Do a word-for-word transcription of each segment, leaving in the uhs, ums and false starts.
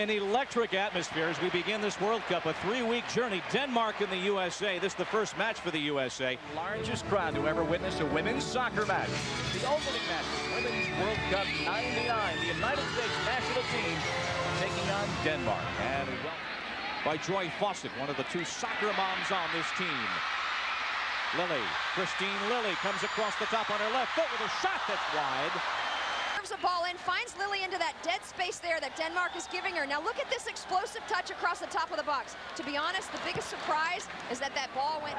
an electric atmosphere as we begin this World Cup, a three-week journey. Denmark and the U S A. This is the first match for the U S A. Largest crowd to ever witness a women's soccer match. The opening match of Women's World Cup ninety-nine. The United States national team taking on Denmark. And well by Joy Fawcett, one of the two soccer moms on this team. Lilly, Kristine Lilly comes across the top on her left foot with a shot that's wide. Serves the ball in, finds Lilly into that dead space there that Denmark is giving her. Now look at this explosive touch across the top of the box. To be honest, the biggest surprise is that that ball went...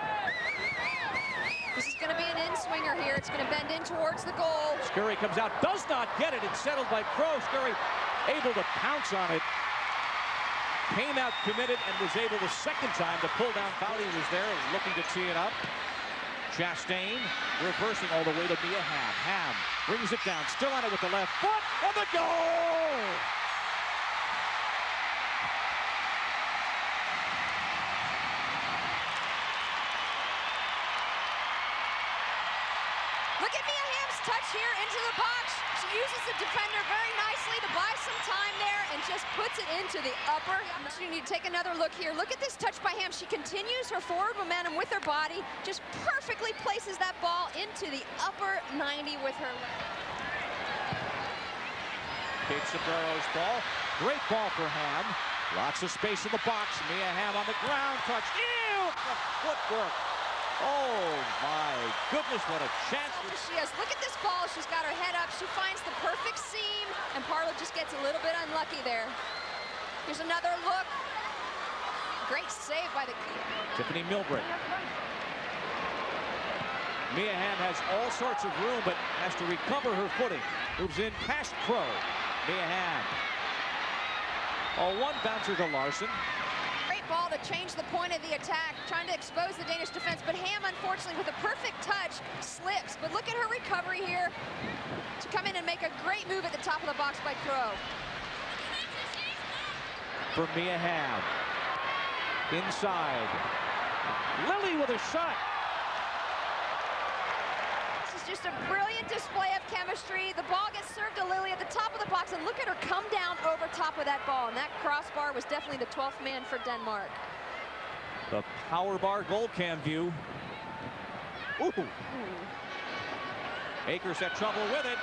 This is going to be an in-swinger here. It's going to bend in towards the goal. Scurry comes out, does not get it. It's settled by Pro. Scurry able to pounce on it. Came out committed and was able the second time to pull down. Foudy was there looking to tee it up. Chastain reversing all the way to Mia Hamm. Hamm brings it down, still on it with the left foot, and the goal! Look at Mia Hamm's touch here into the box. She uses the defender very nicely to buy some time there and just puts it into the upper. You need to take another look here. Look at this touch by Hamm. She continues her forward momentum with her body, just perfectly places that ball into the upper ninety with her left. Kate Sobrero's ball. Great ball for Hamm. Lots of space in the box. Mia Hamm on the ground. Touch. Ew! The footwork. Oh, my goodness, what a chance. She has. Look at this ball. She's got her head up. She finds the perfect seam, and Parlow just gets a little bit unlucky there. Here's another look. Great save by the keeper. Tiffeny Milbrett. Mia Hamm has all sorts of room, but has to recover her footing. Moves in past Pro. Mia Hamm. Oh, one bouncer to Larsen. Ball to change the point of the attack, trying to expose the Danish defense, but Hamm, unfortunately, with a perfect touch, slips. But look at her recovery here to come in and make a great move at the top of the box by Crow. For Mia Hamm. Inside. Lilly with a shot. This is just a brilliant display of chemistry. The ball gets served to Lilly at the top of the box, and look at her come down over top of that ball, and that crossbar was definitely the twelfth man for Denmark. The power bar goal cam view. Ooh. Ooh. Akers had trouble with it.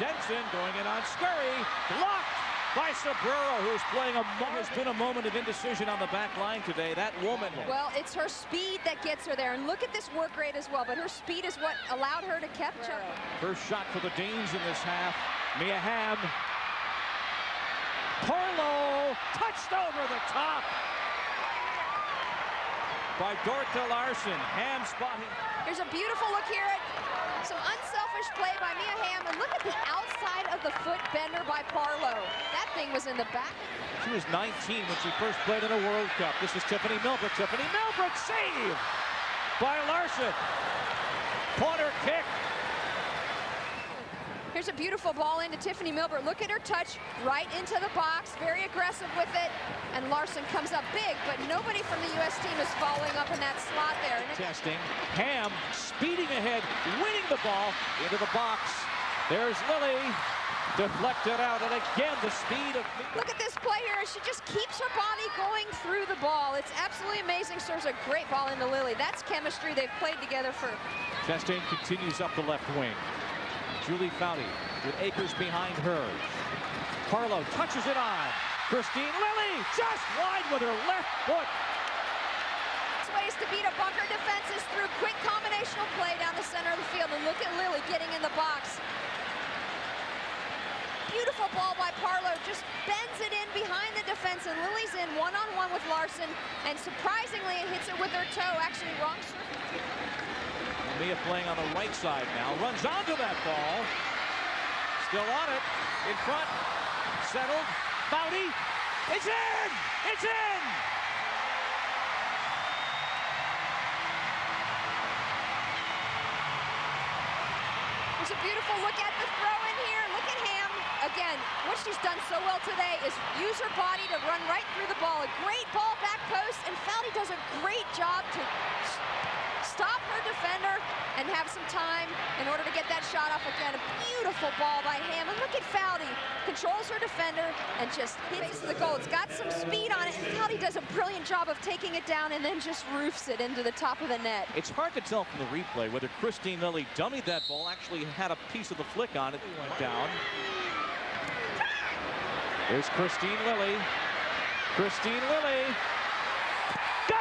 Jensen going in on Scurry. Blocked by Sobrero, who's playing a has been a moment of indecision on the back line today. That woman. Well, it's her speed that gets her there, and look at this work rate as well. But her speed is what allowed her to catch up. First shot for the Danes in this half. Mia Hamm. Parlow touched over the top by Dorte Larsen. Hamm spotting. Here's a beautiful look here at some unselfish play by Mia Hamm, and look at the outside of the foot bender by Parlow. That thing was in the back. She was nineteen when she first played in a World Cup. This is Tiffeny Milbrett. Tiffeny Milbrett saved by Larsen. Potter kick. Here's a beautiful ball into Tiffeny Milbrett. Look at her touch right into the box. Very aggressive with it. And Larsen comes up big, but nobody from the U S team is following up in that slot there. Testing. Hamm speeding ahead, winning the ball into the box. There's Lilly. Deflected out, and again the speed of... Look at this play here. She just keeps her body going through the ball. It's absolutely amazing. Serves a great ball into Lilly. That's chemistry. They've played together for... Chastain continues up the left wing. Julie Foudy with Akers behind her. Parlow touches it on. Kristine Lilly just wide with her left foot. Ways to beat a bunker defense is through quick combinational play down the center of the field. And look at Lilly getting in the box. Beautiful ball by Parlow. Just bends it in behind the defense. And Lilly's in one-on-one with Larsen. And surprisingly, it hits it with her toe. Actually, wrong surface. Mia playing on the right side now, runs onto that ball. Still on it, in front, settled, Foudy, it's in, it's in! There's a beautiful look at the throw in here, look at Hamm. Again, what she's done so well today is use her body to run right through the ball. A great ball back post, and Foudy does a great job to stop her defender and have some time in order to get that shot off again. A beautiful ball by Hamm. And look at Foudy. Controls her defender and just hits the goal. It's got some speed on it. And Foudy does a brilliant job of taking it down and then just roofs it into the top of the net. It's hard to tell from the replay whether Kristine Lilly dummied that ball, actually had a piece of the flick on it. It went down. Here's Kristine Lilly. Kristine Lilly. Goal!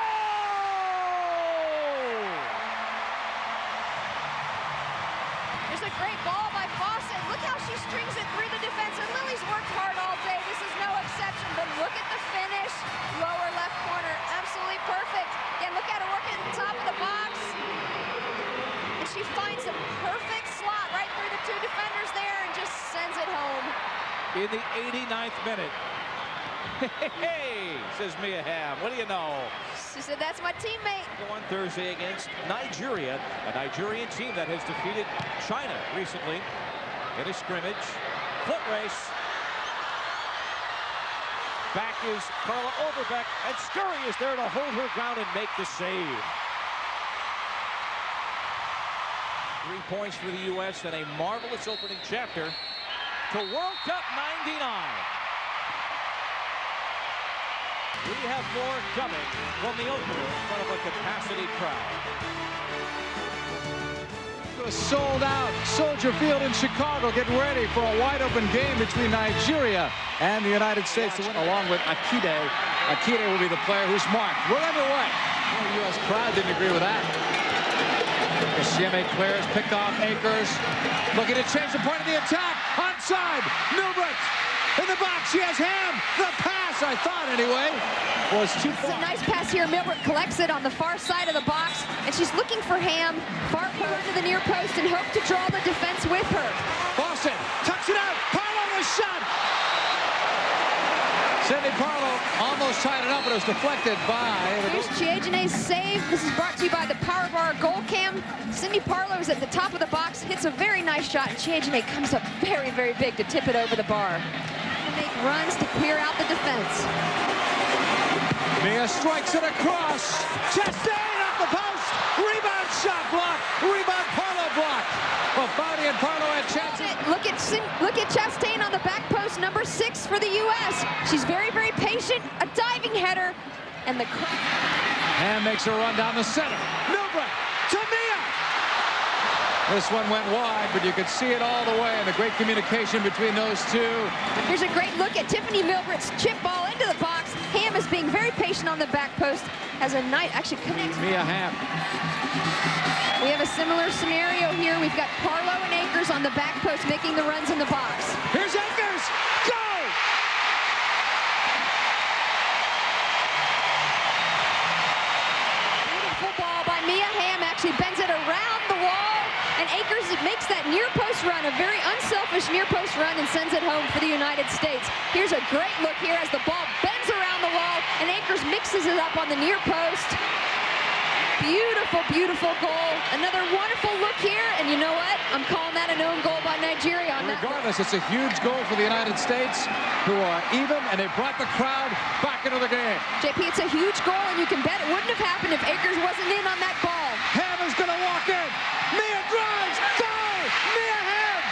There's a great ball by Fawcett. Look how she strings it through the defense. And Lilly's worked hard all day. This is no exception. But look at the finish. Lower left corner. Absolutely perfect. Again, look at her working at the top of the box. And she finds a perfect slot right through the two defenders there and just sends it home. In the eighty-ninth minute. Hey, hey, says Mia Hamm. What do you know? She said, that's my teammate. On Thursday against Nigeria, a Nigerian team that has defeated China recently in a scrimmage. Foot race. Back is Carla Overbeck, and Scurry is there to hold her ground and make the save. Three points for the U S and a marvelous opening chapter to World Cup ninety-nine. We have more coming from the opener in front of a capacity crowd. Sold out Soldier Field in Chicago, getting ready for a wide open game between Nigeria and the United States, along with Akide. Akide will be the player who's marked. We're underway. The U S crowd didn't agree with that. The C M A players picked off Akers, looking to change the point of the attack. Onside, Milbrett. In the box, she has Hamm. The pass, I thought anyway, was too far. It's a nice pass here. Milbrett collects it on the far side of the box, and she's looking for Hamm. Far corner to the near post and hope to draw the defense with her. Fawcett tucks it out. Parlow was shot. Cindy Parlow almost tied it up, but it was deflected by... Here's Chiajine's save. This is brought to you by the Power Bar Goal Cam. Cindy Parlow is at the top of the box, hits a very nice shot, and Chiajine comes up very, very big to tip it over the bar. Make runs to clear out the defense. Mia strikes it across. Chastain off the post. Rebound shot block. Rebound Parlow block. Well, Foudy and Parlow at Chastain. Look at look at Chastain on the back post, number six for the U S. She's very, very patient. A diving header, and the Hamm makes a run down the center. Milbrett to Mia. This one went wide, but you could see it all the way, and the great communication between those two. Here's a great look at Tiffeny Milbrett's chip ball into the box. Hamm is being very patient on the back post as a knight actually connects. Mia Hamm. We have a similar scenario here. We've got Parlow and Akers on the back post making the runs in the box. Here's Akers. Go! Beautiful ball by Mia Hamm. Actually bends it around the wall. And Akers makes that near-post run, a very unselfish near-post run, and sends it home for the United States. Here's a great look here as the ball bends around the wall, and Akers mixes it up on the near-post. Beautiful, beautiful goal. Another wonderful look here, and you know what? I'm calling that an own goal by Nigeria. On that regardless, it's a huge goal for the United States, who are even, and they brought the crowd back into the game. J P, it's a huge goal, and you can bet it wouldn't have happened if Akers wasn't in on that ball. Hamm is going to walk in. Mia drives, goal! Mia Hamm!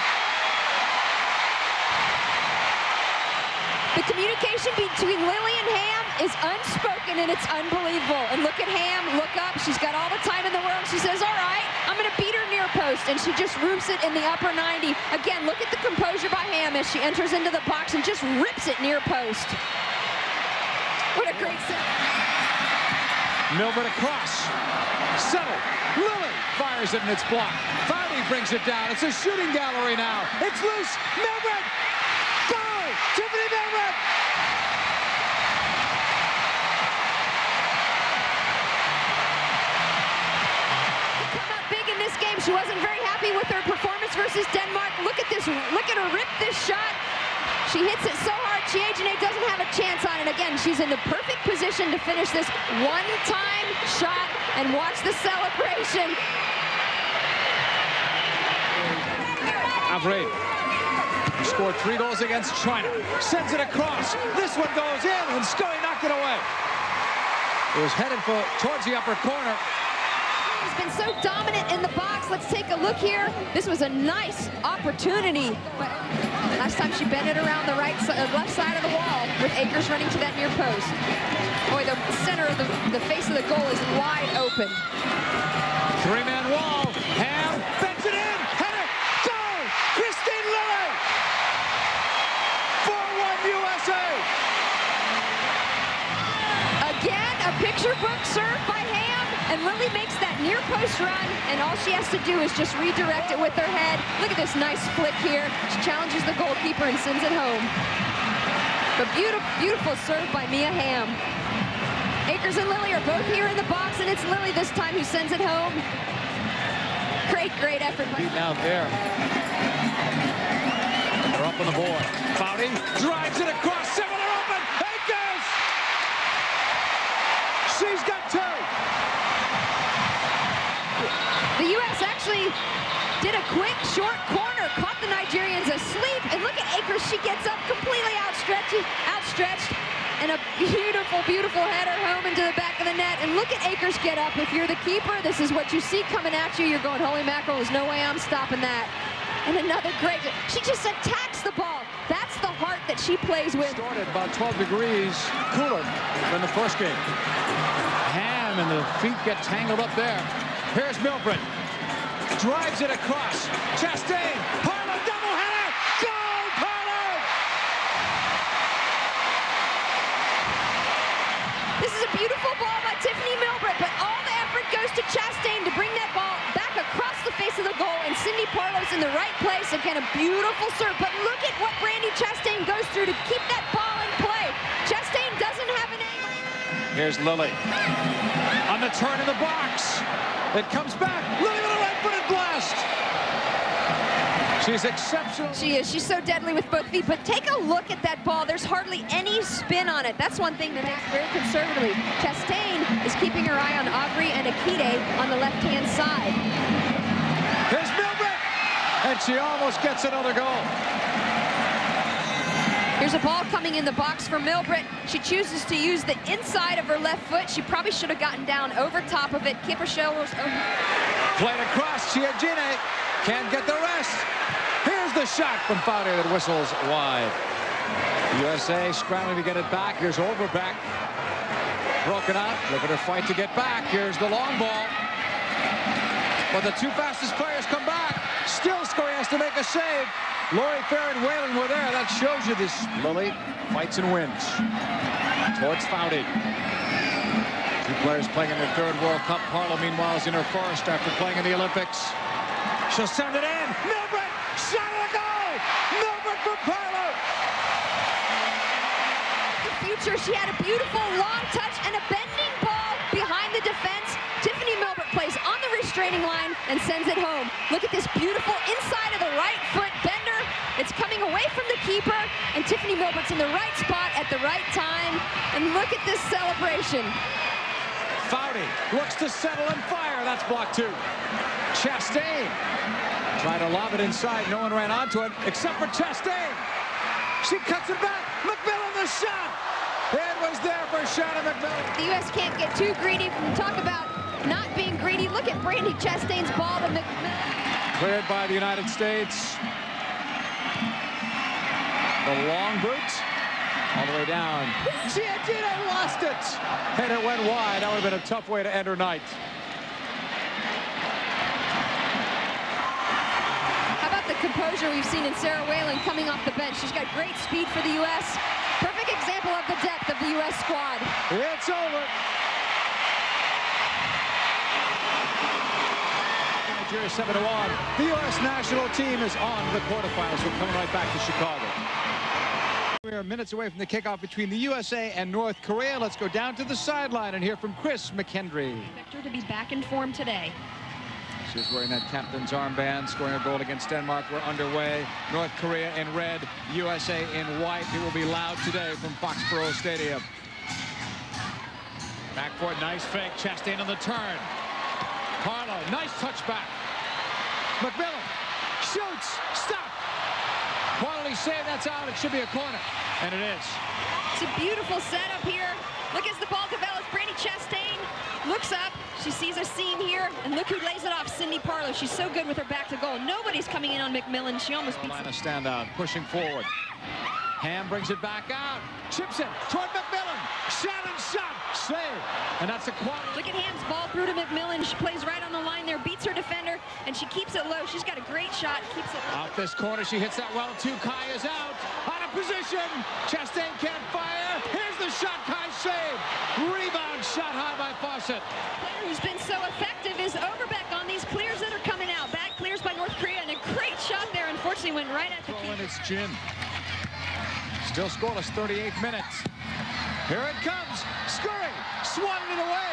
The communication between Lilly and Hamm is unspoken, and it's unbelievable. And look at Hamm, look up. She's got all the time in the world. She says, all right, I'm going to beat her near post. And she just roofs it in the upper ninety. Again, look at the composure by Hamm as she enters into the box and just rips it near post. What a great set. Milbrett across. Settle. Lilly fires it and it's blocked. Foudy brings it down. It's a shooting gallery now. It's loose. Milbrett. Goal. Tiffeny Milbrett. She came out big in this game. She wasn't very happy with her performance versus Denmark. Look at this. Look at her rip this shot. She hits it so hard, Chiajine doesn't have a chance on it. Again, she's in the perfect position to finish this one-time shot, and watch the celebration. Avril scored three goals against China. Sends it across. This one goes in, and Scurry knocked it away. It was headed for towards the upper corner. Hong's been so dominant in the box. Let's take a look here. This was a nice opportunity, but last time she bent it around the right, uh, left side of the wall with Akers running to that near post. Boy, the center of the, the face of the goal is wide open. Three-man wall. Hamm bends it in. Header. Goal. Kristine Lilly. four one U S A. Again, a picture book served by Hamm, and Lilly makes that near post run, and all she has to do is just redirect it with her head. Look at this nice flick here. She challenges the goalkeeper and sends it home. But beautiful, beautiful serve by Mia Hamm. Akers and Lilly are both here in the box, and it's Lilly this time who sends it home. Great, great effort. Beaten out there. They're up on the board. Foudy drives it across. Seven are open. Akers! She's got two. The U S actually did a quick, short corner, caught the Nigerians asleep, and look at Akers. She gets up completely outstretched, outstretched. And a beautiful, beautiful header home into the back of the net. And look at Akers get up. If you're the keeper, this is what you see coming at you. You're going, holy mackerel, there's no way I'm stopping that. And another great, she just attacks the ball. That's the heart that she plays with. Started about twelve degrees cooler than the first game. Hamm and the feet get tangled up there. Here's Milbrett. Drives it across. Chastain, Parlow, double header. Goal, Parlow! This is a beautiful ball by Tiffeny Milbrett, but all the effort goes to Chastain to bring that ball back across the face of the goal, and Cindy Parlow's in the right place. Again, a beautiful serve, but look at what Brandi Chastain goes through to keep that ball in play. Chastain doesn't have an angle. Here's Lilly on the turn in the box. It comes back, Lilly with a right-footed blast. She's exceptional. She is, she's so deadly with both feet, but take a look at that ball. There's hardly any spin on it. That's one thing that makes very conservatively. Chastain is keeping her eye on Aubrey and Akite on the left-hand side. Here's Milbrett, and she almost gets another goal. Here's a ball coming in the box for Milbrett. She chooses to use the inside of her left foot. She probably should have gotten down over top of it. Keeper shoulders. Played across. Chiagine can't get the rest. Here's the shot from Foudy that whistles wide. U S A scrambling to get it back. Here's Overbeck. Broken up. Look at her fight to get back. Here's the long ball. But the two fastest players come back. Still, Scurry has to make a save. Lori Fair and Whalen were there. That shows you this. Lilly fights and wins. Towards Foudy. Two players playing in their third World Cup. Parlow, meanwhile, is in her forest after playing in the Olympics. She'll send it in. Milbrett, shot at a goal! Milbrett for Parlow! The future, she had a beautiful long touch and a bending ball behind the defense. Tiffeny Milbrett plays on the restraining line and sends it home. Look at this beautiful inside of the right foot bender. It's coming away from the keeper, and Tiffeny Milbrett's in the right spot at the right time. And look at this celebration. Foudy looks to settle and fire. That's block two. Chastain tried to lob it inside. No one ran onto it except for Chastain. She cuts it back. MacMillan the shot. It was there for Shannon MacMillan. The U S can't get too greedy. Talk about not being greedy. Look at Brandi Chastain's ball to MacMillan. Cleared by the United States. The long boots, all the way down. Chiagine lost it, and it went wide. That would have been a tough way to end her night. How about the composure we've seen in Sarah Whalen coming off the bench? She's got great speed for the U S. Perfect example of the depth of the U S squad. It's over. Nigeria seven to one. The U S national team is on the quarterfinals. We're coming right back to Chicago. We are minutes away from the kickoff between the U S A and North Korea. Let's go down to the sideline and hear from Chris McKendry. Victor to be back in form today. She's wearing that captain's armband, scoring a goal against Denmark. We're underway. North Korea in red, U S A in white. It will be loud today from Foxborough Stadium. Back for it, nice fake. Chastain on the turn. Parlow, nice touchback. MacMillan shoots, stop. Quality save, that's out. It should be a corner, and it is. It's a beautiful setup here. Look as the ball develops. Brandi Brandi Chastain looks up, she sees a seam here, and look who lays it off, Cindy Parlow. She's so good with her back to goal. Nobody's coming in on MacMillan. She almost beats him. Stand out, pushing forward. Hamm brings it back out, chips it toward MacMillan. Shannon shot, save, and that's a quality. Look at Hamm's ball through to MacMillan. She plays right on the line there, beats her defender, and she keeps it low. She's got a great shot, keeps it low. Out this corner, she hits that well too. Kai is out, out of position. Chastain can't fire. Here's the shot, Kai saved. Rebound shot high by Fawcett. The player who's been so effective is Overbeck on these clears that are coming out. Back clears by North Korea, and a great shot there. Unfortunately, went right at the keeper. It's Jin. Still scoreless, thirty-eight minutes. Here it comes. Scurry swatted it away.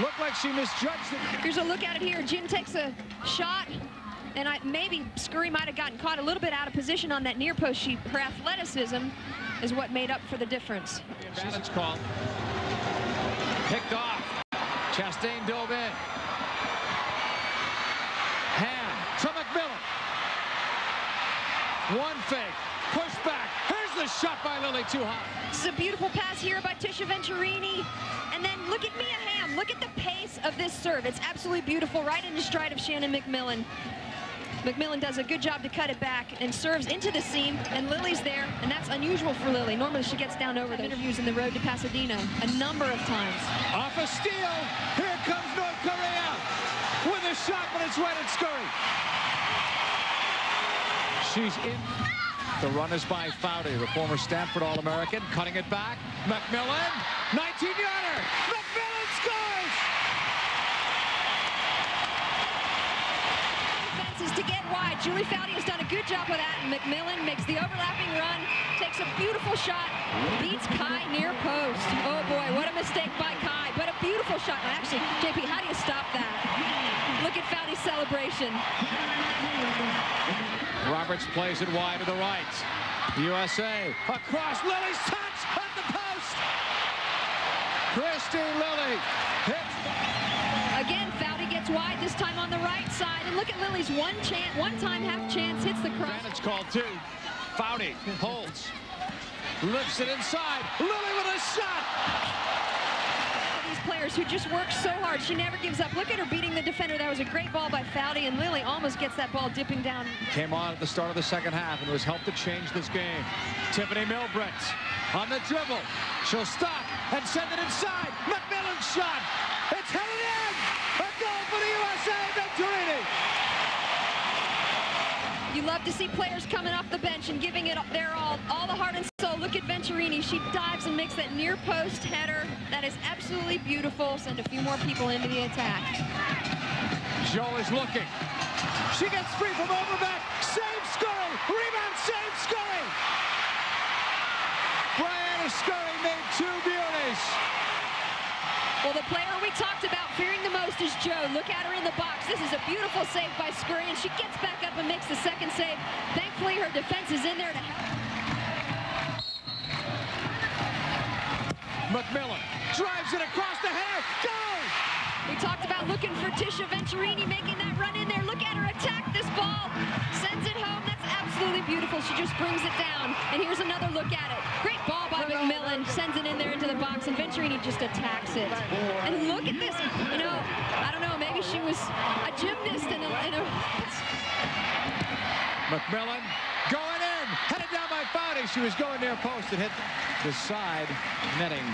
Looked like she misjudged it. Here's a look at it here. Jin takes a shot, and I, maybe Scurry might have gotten caught a little bit out of position on that near post. She, her athleticism is what made up for the difference. It's called. Picked off. Chastain dove in. Hamm to MacMillan. One fake. Push back. Here's the shot by Lilly, too high. This is a beautiful pass here by Tisha Venturini. And then look at Mia Hamm. Look at the pace of this serve. It's absolutely beautiful, right in the stride of Shannon MacMillan. MacMillan does a good job to cut it back and serves into the seam, and Lilly's there, and that's unusual for Lilly. Normally she gets down over the interviews in the road to Pasadena a number of times. Off a steal. Here comes North Korea with a shot, but it's right at Scurry. She's in. The run is by Foudy, the former Stanford All-American, cutting it back. MacMillan, nineteen-yarder. MacMillan scores! Defense is to get wide. Julie Foudy has done a good job with that. And MacMillan makes the overlapping run, takes a beautiful shot, beats Kai near post. Oh boy, what a mistake by Kai, but a beautiful shot. Well, actually, J P, how do you stop that? Look at Foudy's celebration. Roberts plays it wide to the right. U S A across. Lilly's touch at the post. Kristine Lilly hits. Again, Foudy gets wide, this time on the right side. And look at Lilly's one chance, one time half chance, hits the cross. And it's called two. Foudy holds, lifts it inside. Lilly with a shot. Players who just works so hard. She never gives up. Look at her beating the defender. That was a great ball by Foudy, and Lilly almost gets that ball dipping down. Came on at the start of the second half and was helped to change this game. Tiffeny Milbrett on the dribble. She'll stop and send it inside. MacMillan's shot. It's headed in. A goal for the U S A, Venturini. You love to see players coming off the bench and giving it their all, all the heart and soul. Look at Venturini. She dives and makes that near post header. That is absolutely beautiful. Send a few more people into the attack. Joe is looking. She gets free from Overbeck. Save Scurry. Rebound, save Scurry. Briana Scurry made two beauties. Well, the player we talked about fearing the most is Joe. Look at her in the box. This is a beautiful save by Scurry, and she gets back up and makes the second save. Thankfully, her defense is in there to help. MacMillan drives it across the header. Go! We talked about looking for Tisha Venturini making that run in there. Look at her attack this ball. Sends it home. That's absolutely beautiful. She just brings it down. And here's another look at it. Great ball by MacMillan, sends it in there into the box, and Venturini just attacks it. And look at this, you know, I don't know, maybe she was a gymnast and a... And a... MacMillan going in, headed down by Foudy. She was going near post and hit the side netting.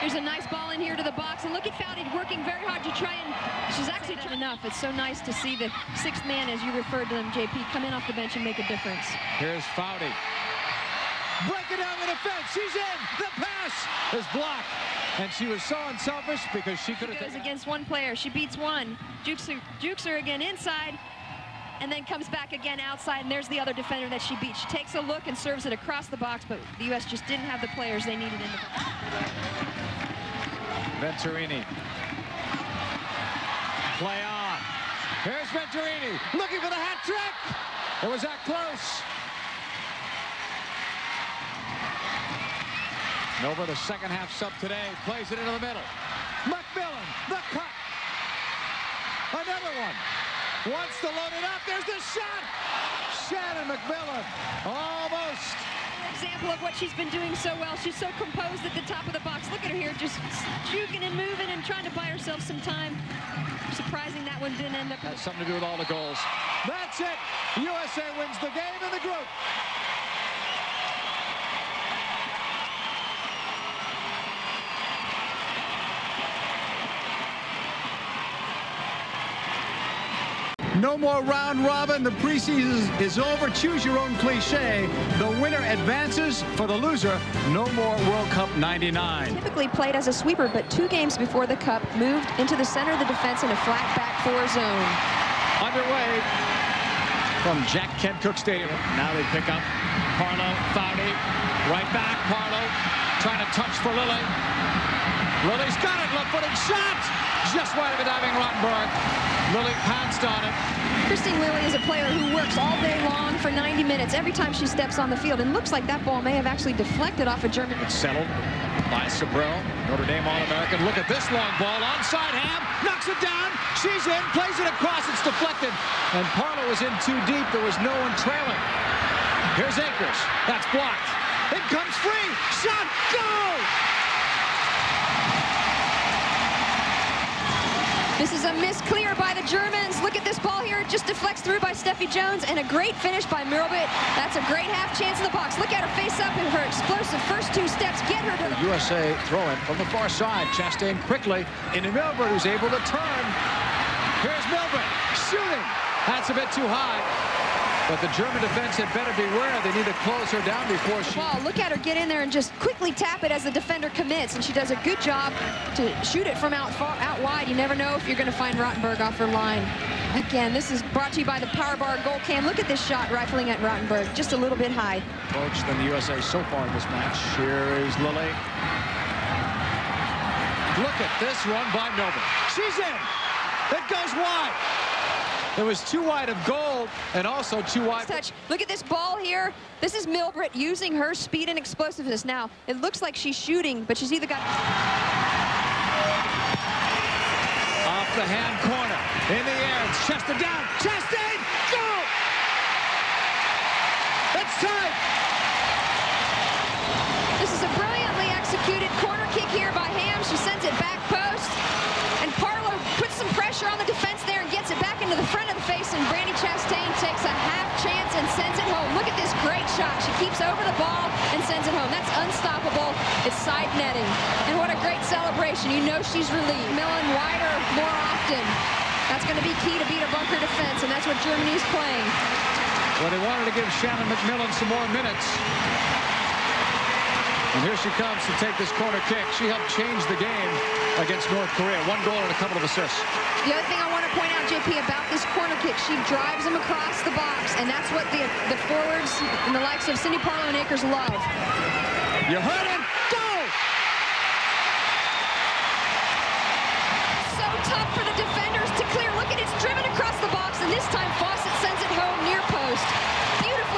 Here's a nice ball in here to the box, and look at Foudy working very hard to try and, she's actually trying enough. It's so nice to see the sixth man, as you referred to them, J P, come in off the bench and make a difference. Here's Foudy. Breaking down the defense, she's in, the pass is blocked. And she was so unselfish because she could have... She goes against one player, she beats one, jukes her, jukes her again inside, and then comes back again outside, and there's the other defender that she beat. She takes a look and serves it across the box, but the U S just didn't have the players they needed in the box. Venturini. Play on. Here's Venturini looking for the hat trick. It was that close. Nova, the second half sub today, plays it into the middle. MacMillan, the cut. Another one. Wants to load it up. There's the shot. Shannon MacMillan. Almost. An example of what she's been doing so well. She's so composed at the top of the box. Look at her here, just juking and moving and trying to buy herself some time. Surprising that one didn't end up. That's something to do with all the goals. That's it. U S A wins the game in the group. No more round robin. The preseason is over. Choose your own cliche. The winner advances. For the loser, no more World Cup ninety-nine. Typically played as a sweeper, but two games before the Cup, moved into the center of the defense in a flat back four zone. Underway from Jack Kent Cooke Stadium. Now they pick up Parlow, Foudy. Right back, Parlow trying to touch for Lilly. Lilly's got it. Left-footed shot. Just wide of a diving Rottenberg. Lilly pounced on it. Kristine Lilly is a player who works all day long for ninety minutes every time she steps on the field, and looks like that ball may have actually deflected off a German. It's settled by Sobrero, Notre Dame All-American. Look at this long ball. Onside Hamm. Knocks it down. She's in. Plays it across. It's deflected. And Parlow was in too deep. There was no one trailing. Here's Akers. That's blocked. In comes free. Shot. Goal! This is a miss clear by the Germans. Look at this ball here. Just deflects through by Steffi Jones, and a great finish by Milbrett. That's a great half chance in the box. Look at her face up and her explosive first two steps. Get her to the... the U S A throw-in from the far side. Chastain quickly into Milbrett, who's able to turn. Here's Milbrett shooting. That's a bit too high. But the German defense had better beware. They need to close her down before she... Well, look at her get in there and just quickly tap it as the defender commits, and she does a good job to shoot it from out far, out wide. You never know if you're going to find Rottenberg off her line. Again, this is brought to you by the Power Bar Gold Cam. Look at this shot rifling at Rottenberg, just a little bit high. Coach than the U S A so far in this match. Here is Lilly. Look at this run by Noble. She's in. It goes wide. It was too wide of goal, and also too wide. Touch. Look at this ball here. This is Milbrett using her speed and explosiveness. Now, it looks like she's shooting, but she's either got... Off the hand corner. In the air. It's Chastain down. Chastain! Go! It's tied! This is a brilliantly executed corner kick here by Hamm. She sends it back post. And Parlow puts some pressure on the defense there and gets it back into the front of the face, and Brandi Chastain takes a half chance and sends it home. Look at this great shot. She keeps over the ball and sends it home. That's unstoppable. It's side netting. And what a great celebration. You know she's relieved. Millen wider more often. That's going to be key to beat a bunker defense, and that's what Germany's playing. Well, they wanted to give Shannon MacMillan some more minutes. And here she comes to take this corner kick. She helped change the game against North Korea. One goal and a couple of assists. The other thing I want to point out, J P, about this corner kick, she drives them across the box, and that's what the, the forwards and the likes of Cindy Parlow and Akers love. You heard him. Go! So tough for the defenders to clear. Look at it. It's driven across the box, and this time Fawcett sends it home near post.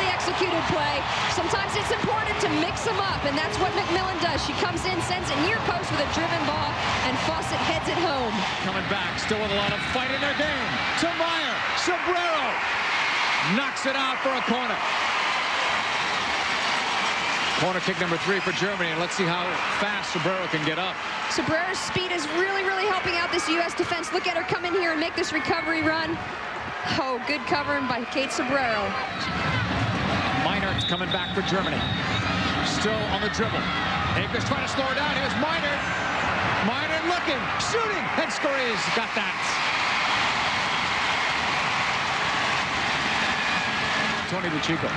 Executed play. Sometimes it's important to mix them up, and that's what MacMillan does. She comes in, sends it near post with a driven ball, and Fawcett heads it home. Coming back, still with a lot of fight in their game. To Meyer, Sobrero knocks it out for a corner. Corner kick number three for Germany, and let's see how fast Sobrero can get up. Sobrero's speed is really, really helping out this U S defense. Look at her come in here and make this recovery run. Oh, good covering by Kate Sobrero. Meinert coming back for Germany. Still on the dribble. Akers trying to slow her down. Here's Meinert. Meinert looking, shooting, and Scurry's got that. Tony DeChico.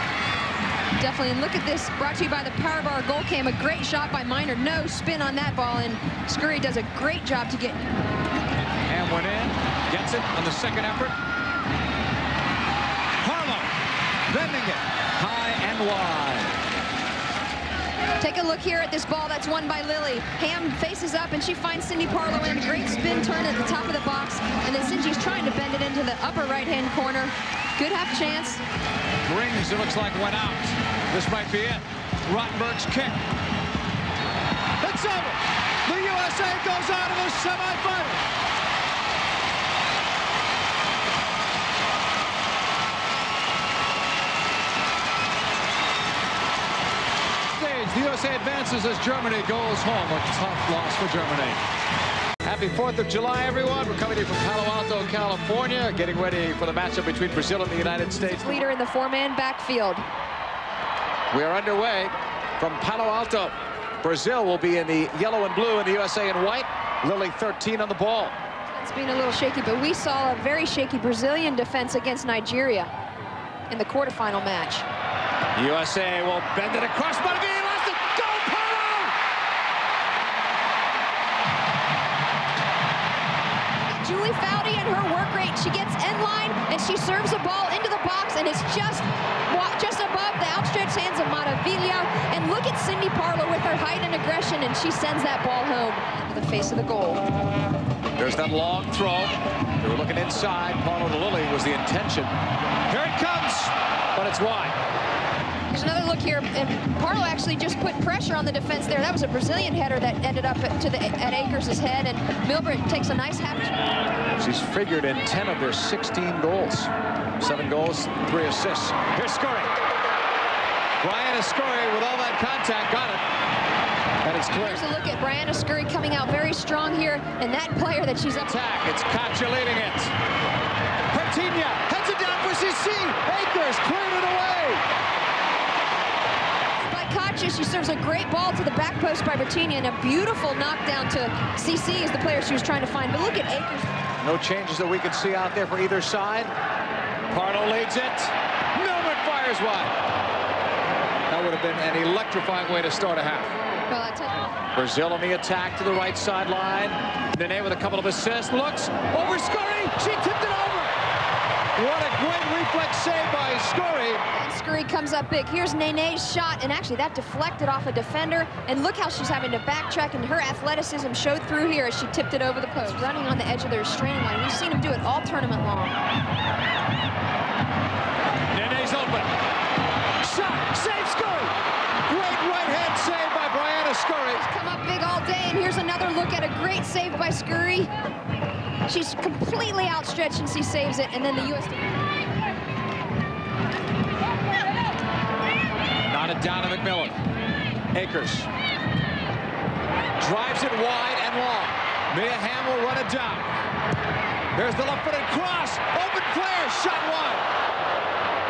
Definitely, and look at this, brought to you by the Power Bar Gold Cam. A great shot by Meinert. No spin on that ball, and Scurry does a great job to get... And went in, gets it on the second effort. Parlow, bending it. High and wide. Take a look here at this ball that's won by Lilly. Hamm faces up, and she finds Cindy Parlow in a great spin turn at the top of the box, and then Cindy's trying to bend it into the upper right-hand corner. Good half chance. Rings, it looks like, went out. This might be it. Rottenberg's kick. It's over. The U S A goes on to the semifinals. U S A advances as Germany goes home. A tough loss for Germany. Happy fourth of July, everyone. We're coming to you from Palo Alto, California, getting ready for the matchup between Brazil and the United States. Leader in the four-man backfield. We are underway from Palo Alto. Brazil will be in the yellow and blue and the U S A in white. Lilly thirteen on the ball. It's been a little shaky, but we saw a very shaky Brazilian defense against Nigeria in the quarterfinal match. U S A will bend it across, but he lost it. Go, Parlow! Julie Foudy and her work rate. She gets end line and she serves the ball into the box, and it's just just above the outstretched hands of Maravilla. And look at Cindy Parlow with her height and aggression, and she sends that ball home into the face of the goal. There's that long throw. They were looking inside. Parlow to Lilly was the intention. Here it comes, but it's wide. There's another look here, and Parlow actually just put pressure on the defense there. That was a Brazilian header that ended up at, to the, at Akers' head, and Milbrett takes a nice half. She's figured in ten of their sixteen goals. Seven goals, three assists. Here's Scurry. Briana Scurry, with all that contact, got it. And it's clear. Here's a look at Briana Scurry coming out very strong here, and that player that she's up. Attack, it's Kacha leading it. Pertinha heads it down for C C. Akers cleared it away. She serves a great ball to the back post by Bertini, and a beautiful knockdown to C C is the player she was trying to find. But look at Akers. No changes that we could see out there for either side. Parlow leads it. Milbrett fires wide. That would have been an electrifying way to start a half. Well, I tell you. Brazil on the attack to the right sideline. Nene with a couple of assists. Looks over Scurry. She tipped it over. What a great reflex save by Scurry. And Scurry comes up big. Here's Nene's shot, and actually that deflected off a defender. And look how she's having to backtrack, and her athleticism showed through here as she tipped it over the post. Running on the edge of the restraining line. We've seen him do it all tournament long. Nene's open. Shot, save Scurry. Great right-hand save by Briana Scurry. She's come up big all day, and here's another look at a great save by Scurry. She's completely outstretched, and she saves it, and then the U S Knotted down to MacMillan. Akers drives it wide and long. Mia Hamm will run it down. There's the left-footed cross. Open player, shot wide.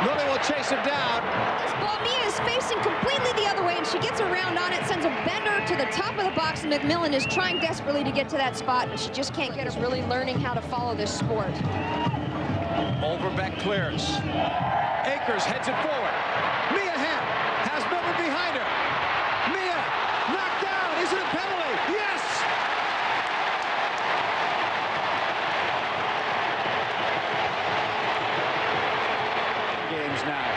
Lilly will chase him down. This ball, Mia is facing completely the other way, and she gets around on it, sends a bender to the top of the box, and MacMillan is trying desperately to get to that spot, but she just can't get her. Really learning how to follow this sport. Overbeck clears. Akers heads it forward. Mia Hamm has Milbrett behind her. Mia, knocked down. Is it a penalty? Yes! Games now.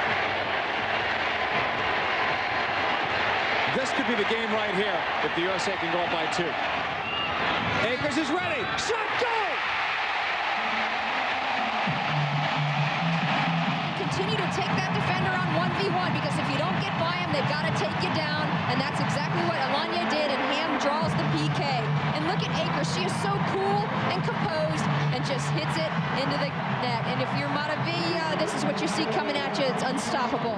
This could be the game right here if the U S A can go up by two. Akers is ready. Shot, go! Continue to take that defender on one v one, because if you don't get by him, they've got to take you down. And that's exactly what Alanya did, and Hamm draws the P K. And look at Akers. She is so cool and composed and just hits it into the net. And if you're Maravilla, this is what you see coming at you. It's unstoppable.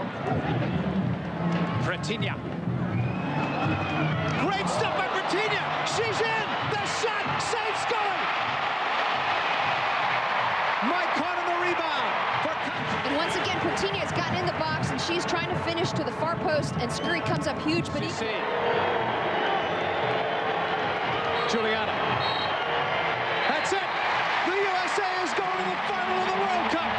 Bretinha. Great stuff by Bertina. She's in. The shot saves Scully. Mike caught on the rebound. And once again, Bertina has gotten in the box, and she's trying to finish to the far post, and Scurry comes up huge, but he... Juliana. That's it. The U S A is going to the final of the World Cup.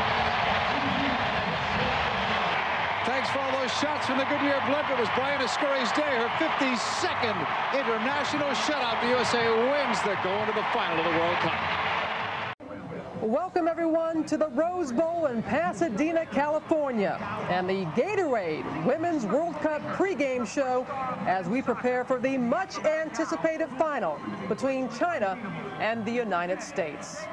Thanks for all those shots from the Goodyear blimp. It was Briana Scurry's day, her fifty-second international shutout. The U S A wins. They're going to the final of the World Cup. Welcome, everyone, to the Rose Bowl in Pasadena, California, and the Gatorade Women's World Cup pregame show as we prepare for the much-anticipated final between China and the United States.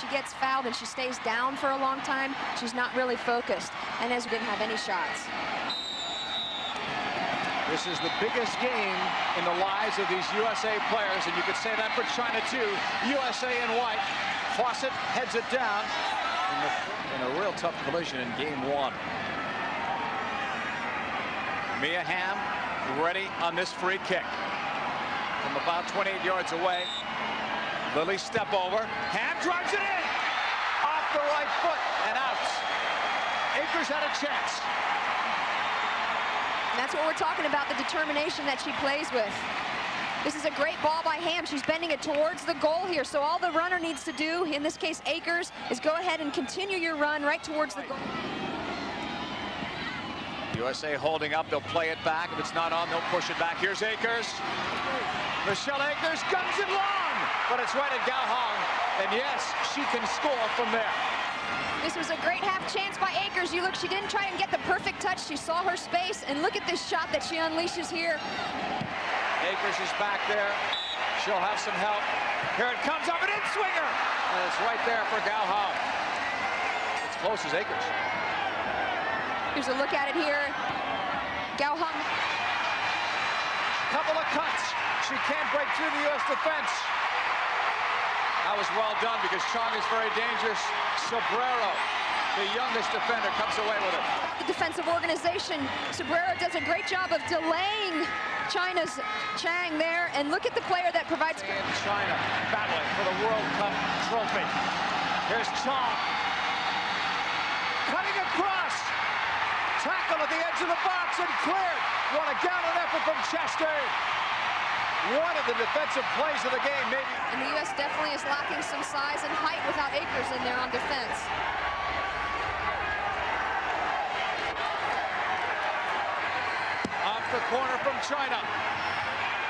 She gets fouled, and she stays down for a long time. She's not really focused. Inez didn't have any shots. This is the biggest game in the lives of these U S A players, and you could say that for China, too. U S A in white. Fawcett heads it down in, the, in a real tough collision in game one. Mia Hamm ready on this free kick. From about twenty-eight yards away, Lilly step over. Hamm drives it in! Off the right foot and out. Akers had a chance. That's what we're talking about, the determination that she plays with. This is a great ball by Hamm. She's bending it towards the goal here. So all the runner needs to do, in this case Akers, is go ahead and continue your run right towards the goal. U S A holding up. They'll play it back. If it's not on, they'll push it back. Here's Akers. Michelle Akers guns it long, but it's right at Gao Hong. And yes, she can score from there. This was a great half chance by Akers. You look, she didn't try and get the perfect touch. She saw her space, and look at this shot that she unleashes here. Akers is back there. She'll have some help. Here it comes up, an in-swinger. And it's right there for Gao Hong. It's close as Akers. Here's a look at it here. Gao Hong. Couple of cuts. She can't break through the U S defense. That was well done because Chong is very dangerous. Sobrero, the youngest defender, comes away with it. The defensive organization, Sobrero does a great job of delaying China's Chang there. And look at the player that provides... And China battling for the World Cup trophy. Here's Chong. Cutting across. Tackle at the edge of the box and cleared. What a gallant effort from Chastain. One of the defensive plays of the game, maybe. And the U S definitely is lacking some size and height without Akers in there on defense. Off the corner from China.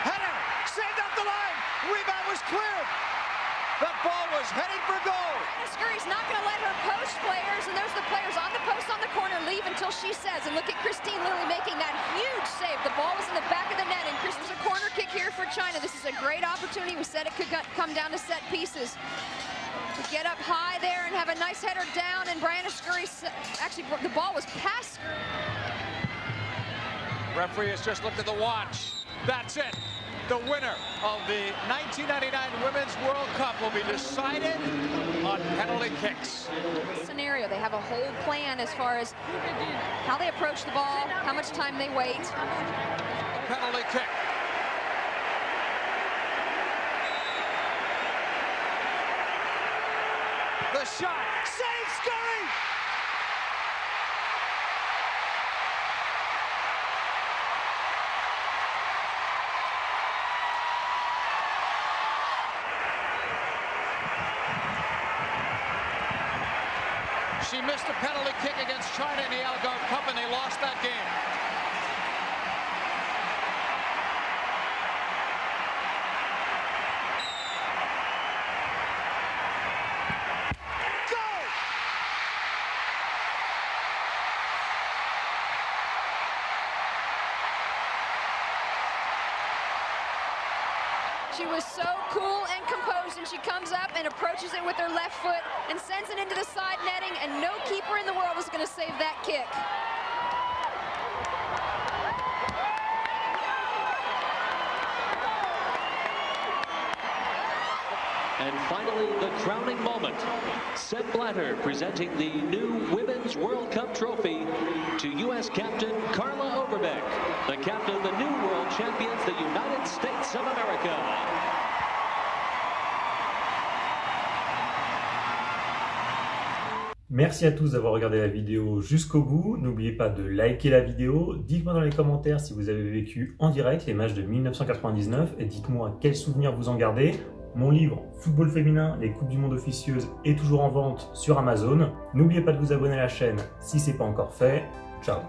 Header, saved up the line. Rebound was cleared. That ball was headed for goal. Scurry's not going to let her post players, and there's the players on the post on the corner leave until she says. And look at Kristine Lilly making that huge save. The ball was in the back of the net, and Kristine's a corner kick here for China. This is a great opportunity. We said it could come down to set pieces. We get up high there and have a nice header down, and Briana Scurry, actually the ball was past. Referee has just looked at the watch. That's it. The winner of the nineteen ninety-nine Women's World Cup will be decided on penalty kicks. Scenario, they have a whole plan as far as how they approach the ball, how much time they wait. A penalty kick. The shot, save Scurry! She missed a penalty kick against China in the Algarve Cup, and they lost that game. Go! She was so cool and composed, and she comes up and approaches it with her left foot and sends it into the side netting, and no keeper in the world was going to save that kick. And finally, the crowning moment. Sepp Blatter presenting the new Women's World Cup trophy to U S captain Carla Overbeck, the captain of the new world champions, the United States of America. Merci à tous d'avoir regardé la vidéo jusqu'au bout. N'oubliez pas de liker la vidéo. Dites-moi dans les commentaires si vous avez vécu en direct les matchs de mille neuf cent quatre-vingt-dix-neuf et dites-moi quels souvenirs vous en gardez. Mon livre Football féminin, les coupes du monde officieuses est toujours en vente sur Amazon. N'oubliez pas de vous abonner à la chaîne si ce n'est pas encore fait. Ciao.